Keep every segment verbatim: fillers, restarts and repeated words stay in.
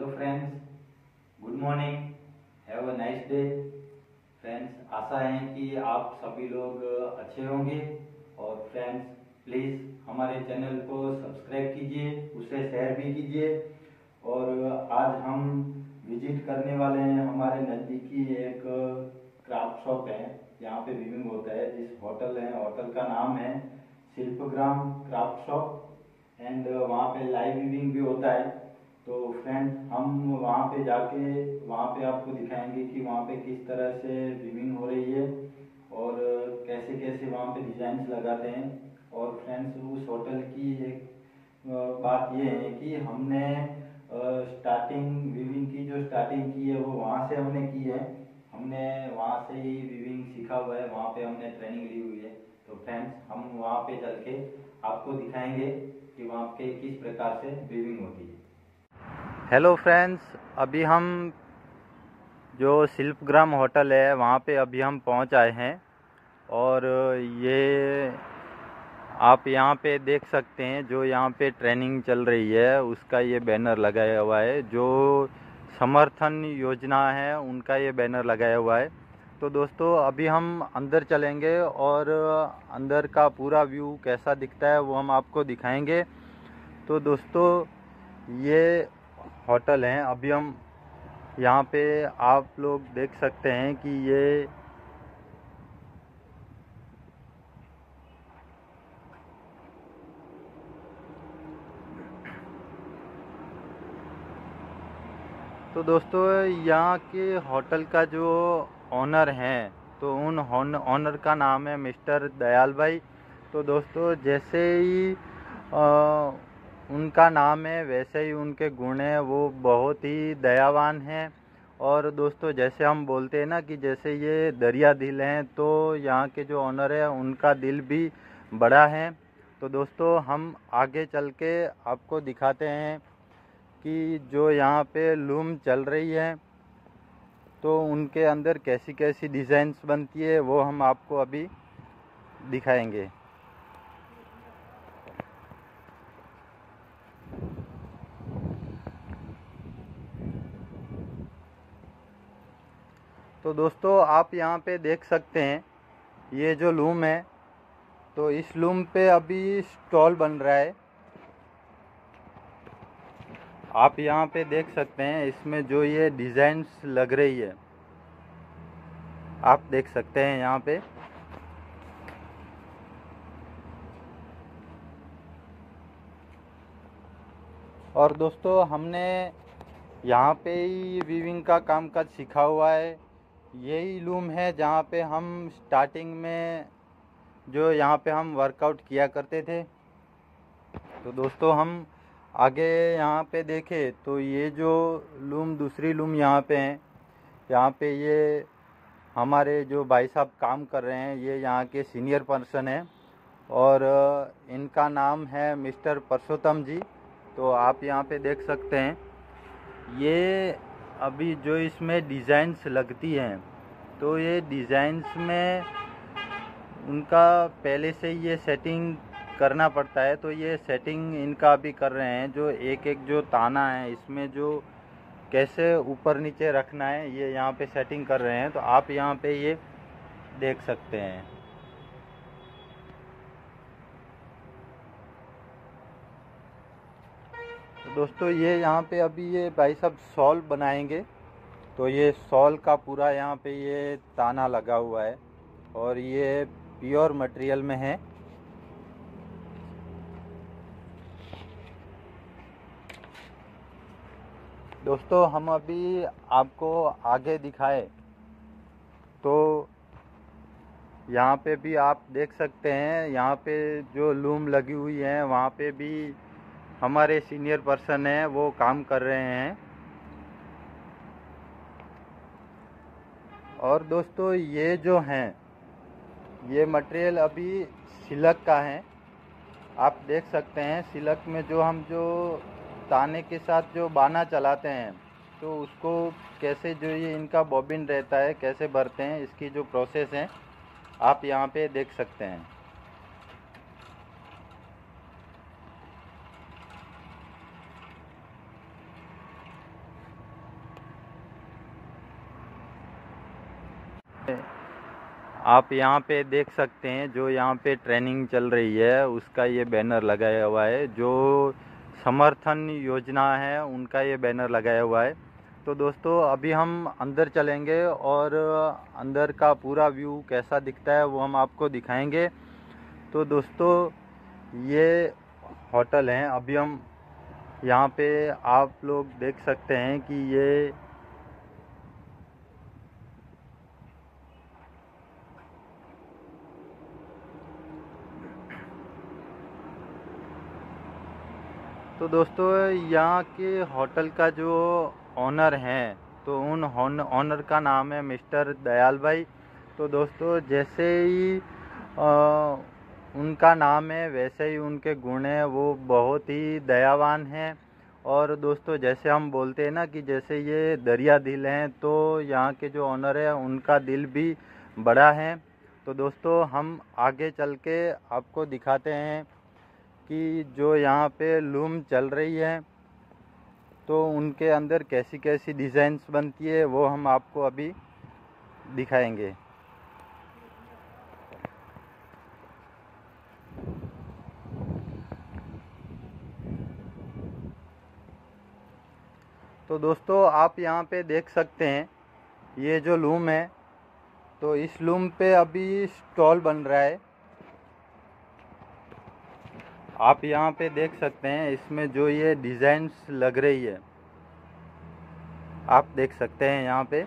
Hello friends, good morning, have a nice day. Friends, आशा है कि आप सभी लोग अच्छे होंगे। और फ्रेंड्स, प्लीज़ हमारे चैनल को सब्सक्राइब कीजिए, उसे शेयर भी कीजिए। और आज हम विजिट करने वाले हैं, हमारे नज़दीकी एक क्राफ्ट शॉप है, यहाँ पे विविंग होता है। इस होटल है, होटल का नाम है शिल्प ग्राम क्राफ्ट शॉप, एंड वहाँ पे लाइव विविंग भी होता है। तो फ्रेंड, हम वहाँ पे जाके वहाँ पे आपको दिखाएंगे कि वहाँ पे किस तरह से विविंग हो रही है और कैसे कैसे वहाँ पे डिज़ाइंस लगाते हैं। और फ्रेंड्स, उस होटल की एक बात ये है कि हमने स्टार्टिंग विविंग की जो स्टार्टिंग की है वो वहाँ से हमने की है, हमने वहाँ से ही विविंग सीखा हुआ है, वहाँ पे हमने ट्रेनिंग ली हुई है। तो फ्रेंड्स, हम वहाँ पे चल के आपको दिखाएंगे कि वहाँ पे किस प्रकार से विविंग होती है। हेलो फ्रेंड्स, अभी हम जो शिल्पग्राम होटल है वहाँ पे अभी हम पहुँच आए हैं। और ये आप यहाँ पे देख सकते हैं, जो यहाँ पे ट्रेनिंग चल रही है उसका ये बैनर लगाया हुआ है, जो समर्थन योजना है उनका ये बैनर लगाया हुआ है। तो दोस्तों, अभी हम अंदर चलेंगे और अंदर का पूरा व्यू कैसा दिखता है वो हम आपको दिखाएंगे। तो दोस्तों, ये होटल हैं, अभी हम यहाँ पे आप लोग देख सकते हैं कि ये तो दोस्तों यहाँ के होटल का जो ओनर हैं, तो उन ओनर का नाम है मिस्टर दयाल भाई। तो दोस्तों, जैसे ही आ, उनका नाम है वैसे ही उनके गुण हैं, वो बहुत ही दयावान हैं। और दोस्तों, जैसे हम बोलते हैं ना कि जैसे ये दरिया दिल हैं, तो यहाँ के जो ओनर है उनका दिल भी बड़ा है। तो दोस्तों, हम आगे चल के आपको दिखाते हैं कि जो यहाँ पे लूम चल रही है तो उनके अंदर कैसी कैसी डिज़ाइंस बनती है वो हम आपको अभी दिखाएंगे। तो दोस्तों, आप यहाँ पे देख सकते हैं ये जो लूम है, तो इस लूम पे अभी स्टॉल बन रहा है। आप यहाँ पे देख सकते हैं, इसमें जो ये डिज़ाइंस लग रही है आप देख सकते हैं यहाँ पे। और दोस्तों, हमने यहाँ पे ही वीविंग का कामकाज सीखा हुआ है। यही लूम है जहाँ पे हम स्टार्टिंग में जो यहाँ पे हम वर्कआउट किया करते थे। तो दोस्तों, हम आगे यहाँ पे देखें तो ये जो लूम, दूसरी लूम यहाँ पे है, यहाँ पे ये हमारे जो भाई साहब काम कर रहे हैं, ये यहाँ के सीनियर पर्सन हैं और इनका नाम है मिस्टर पुरुषोत्तम जी। तो आप यहाँ पे देख सकते हैं ये अभी जो इसमें डिज़ाइंस लगती हैं, तो ये डिज़ाइंस में उनका पहले से ये सेटिंग करना पड़ता है। तो ये सेटिंग इनका अभी कर रहे हैं, जो एक एक जो ताना है इसमें जो कैसे ऊपर नीचे रखना है ये यहाँ पे सेटिंग कर रहे हैं। तो आप यहाँ पे ये देख सकते हैं। दोस्तों, ये यहाँ पे अभी ये भाई साहब सॉल बनाएंगे, तो ये सॉल का पूरा यहाँ पे ये ताना लगा हुआ है और ये प्योर मटेरियल में है। दोस्तों, हम अभी आपको आगे दिखाए तो यहाँ पे भी आप देख सकते हैं, यहाँ पे जो लूम लगी हुई है वहाँ पे भी हमारे सीनियर पर्सन हैं वो काम कर रहे हैं। और दोस्तों, ये जो हैं ये मटेरियल अभी सिलक का है, आप देख सकते हैं। सिलक में जो हम जो ताने के साथ जो बाना चलाते हैं तो उसको कैसे जो ये इनका बॉबिन रहता है कैसे भरते हैं, इसकी जो प्रोसेस है आप यहाँ पे देख सकते हैं। आप यहाँ पे देख सकते हैं जो यहाँ पे ट्रेनिंग चल रही है उसका ये बैनर लगाया हुआ है, जो समर्थन योजना है उनका ये बैनर लगाया हुआ है। तो दोस्तों अभी हम अंदर चलेंगे और अंदर का पूरा व्यू कैसा दिखता है वो हम आपको दिखाएंगे। तो दोस्तों ये होटल हैं, अभी हम यहाँ पे आप लोग देख सकते हैं कि ये तो दोस्तों यहाँ के होटल का जो ऑनर हैं तो उन ऑनर का नाम है मिस्टर दयाल भाई। तो दोस्तों जैसे ही आ, उनका नाम है वैसे ही उनके गुण हैं, वो बहुत ही दयावान हैं। और दोस्तों जैसे हम बोलते हैं ना कि जैसे ये दरिया दिल हैं, तो यहाँ के जो ऑनर है उनका दिल भी बड़ा है। तो दोस्तों हम आगे चल के आपको दिखाते हैं कि जो यहाँ पे लूम चल रही है तो उनके अंदर कैसी कैसी डिज़ाइंस बनती है वो हम आपको अभी दिखाएंगे। तो दोस्तों आप यहाँ पे देख सकते हैं ये जो लूम है तो इस लूम पे अभी स्टॉल बन रहा है। आप यहाँ पे देख सकते हैं इसमें जो ये डिज़ाइंस लग रही है आप देख सकते हैं यहाँ पे।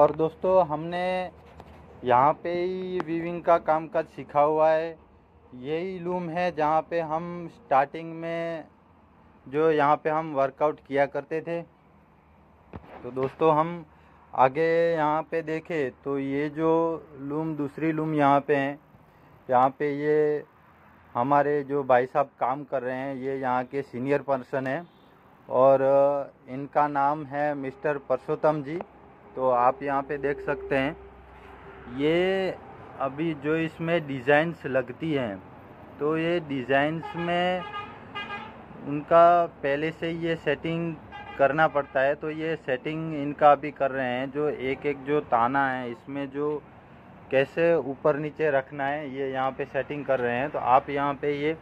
और दोस्तों हमने यहाँ पे ही वीविंग का कामकाज सीखा हुआ है। यही लूम है जहाँ पे हम स्टार्टिंग में जो यहाँ पे हम वर्कआउट किया करते थे। तो दोस्तों हम आगे यहाँ पे देखें तो ये जो लूम दूसरी लूम यहाँ पे हैं, यहाँ पे ये हमारे जो भाई साहब काम कर रहे हैं ये यहाँ के सीनियर पर्सन हैं और इनका नाम है मिस्टर पुरुषोत्तम जी। तो आप यहाँ पे देख सकते हैं ये अभी जो इसमें डिज़ाइंस लगती हैं तो ये डिज़ाइंस में उनका पहले से ये सेटिंग करना पड़ता है। तो ये सेटिंग इनका अभी कर रहे हैं, जो एक एक जो ताना है इसमें जो कैसे ऊपर नीचे रखना है ये यहाँ पे सेटिंग कर रहे हैं। तो आप यहाँ पे ये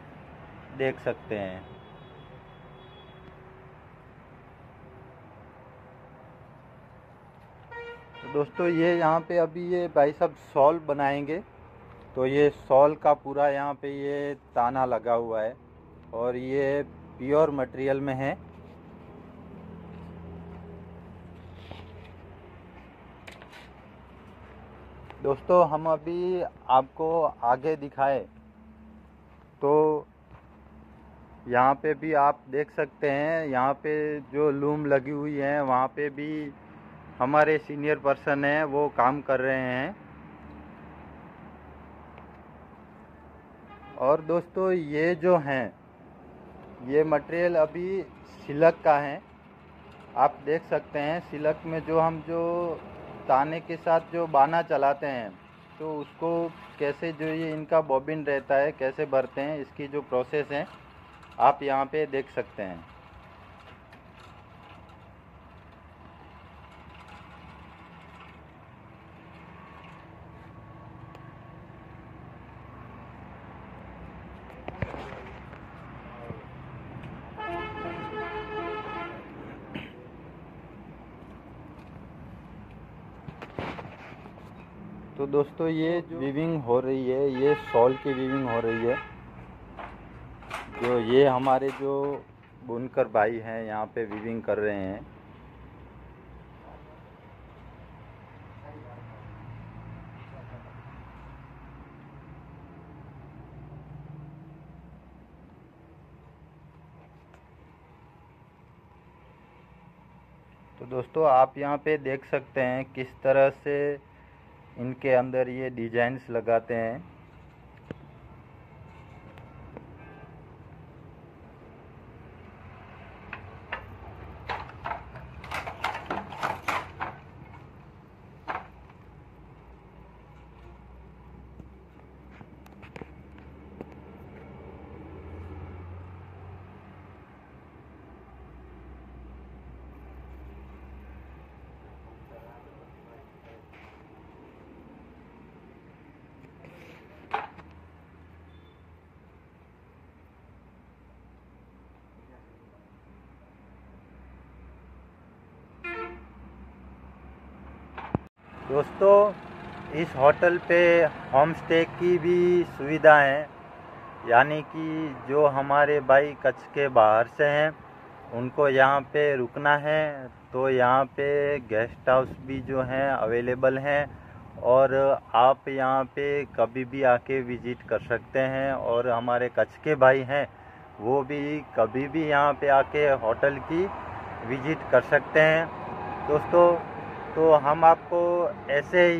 देख सकते हैं। तो दोस्तों ये यहाँ पे अभी ये भाई साहब सॉल बनाएंगे तो ये सॉल का पूरा यहाँ पे ये ताना लगा हुआ है और ये प्योर मटेरियल में है। दोस्तों हम अभी आपको आगे दिखाए तो यहाँ पे भी आप देख सकते हैं यहाँ पे जो लूम लगी हुई है वहाँ पे भी हमारे सीनियर पर्सन हैं वो काम कर रहे हैं। और दोस्तों ये जो हैं ये मटेरियल अभी सिलक का है। आप देख सकते हैं सिलक में जो हम जो ताने के साथ जो बाना चलाते हैं तो उसको कैसे जो ये इनका बॉबिन रहता है कैसे भरते हैं इसकी जो प्रोसेस है आप यहाँ पे देख सकते हैं। तो दोस्तों ये वीविंग हो रही है ये शॉल की वीविंग हो रही है। जो ये हमारे जो बुनकर भाई हैं यहाँ पे वीविंग कर रहे हैं। तो दोस्तों आप यहाँ पे देख सकते हैं किस तरह से इनके अंदर ये डिजाइंस लगाते हैं। दोस्तों इस होटल पे होम स्टे की भी सुविधा है, यानी कि जो हमारे भाई कच्छ के बाहर से हैं उनको यहाँ पे रुकना है तो यहाँ पे गेस्ट हाउस भी जो हैं अवेलेबल हैं और आप यहाँ पे कभी भी आके विज़िट कर सकते हैं। और हमारे कच्छ के भाई हैं वो भी कभी भी यहाँ पे आके होटल की विज़िट कर सकते हैं। दोस्तों तो हम आपको ऐसे ही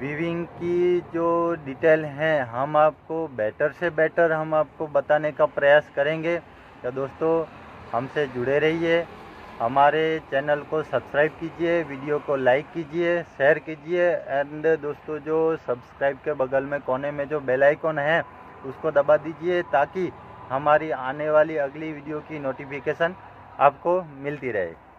विविंग की जो डिटेल हैं हम आपको बेटर से बेटर हम आपको बताने का प्रयास करेंगे। तो दोस्तों हमसे जुड़े रहिए, हमारे चैनल को सब्सक्राइब कीजिए, वीडियो को लाइक कीजिए, शेयर कीजिए एंड दोस्तों जो सब्सक्राइब के बगल में कोने में जो बेल आइकॉन है उसको दबा दीजिए ताकि हमारी आने वाली अगली वीडियो की नोटिफिकेशन आपको मिलती रहे।